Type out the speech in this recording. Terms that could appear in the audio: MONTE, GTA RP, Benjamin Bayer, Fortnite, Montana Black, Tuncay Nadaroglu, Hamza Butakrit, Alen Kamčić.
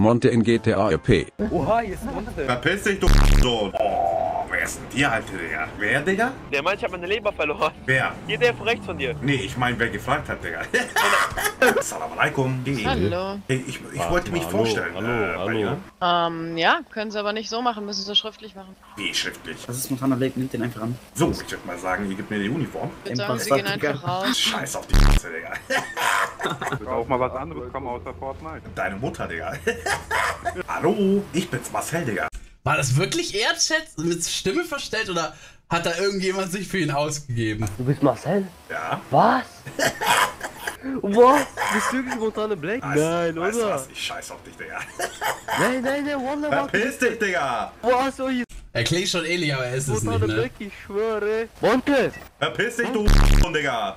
Monte in GTA RP. Oha, hier ist Monte. Verpiss dich, du Sohn. Oh, wer ist denn dir halt, Digga? Wer, Digga? Der Mann, ich hab meine Leber verloren. Wer? Hier, der rechts von dir. Nee, ich mein, wer gefragt hat, Digga. Salam alaikum. Hallo. Hey, ich wollte mich vorstellen. Hallo. Ja, können Sie aber nicht so machen, müssen Sie schriftlich machen. Wie schriftlich? Das ist Montana Black, nimmt den einfach an. So, ich würde mal sagen, ihr gebt mir die Uniform. Ich würde sagen, wir gehen einfach raus. Scheiß auf die Scheiße, Digga. Ich will auch mal was anderes kommen außer Fortnite. Deine Mutter, Digga. Hallo, ich bin's, Marcel, Digga. War das wirklich er, Chat? Mit Stimme verstellt oder hat da irgendjemand sich für ihn ausgegeben? Du bist Marcel? Ja. Was? Was? Bist du wirklich Montana Black? Nein, weißt oder? Was? Ich scheiß auf dich, Digga. Nein, Wonder Verpiss dich, Digga. Was soll ich? Er klingt schon ähnlich, aber er ist Montana es nicht, ne? Black, ich schwöre. Monte! Verpiss dich, du Digga.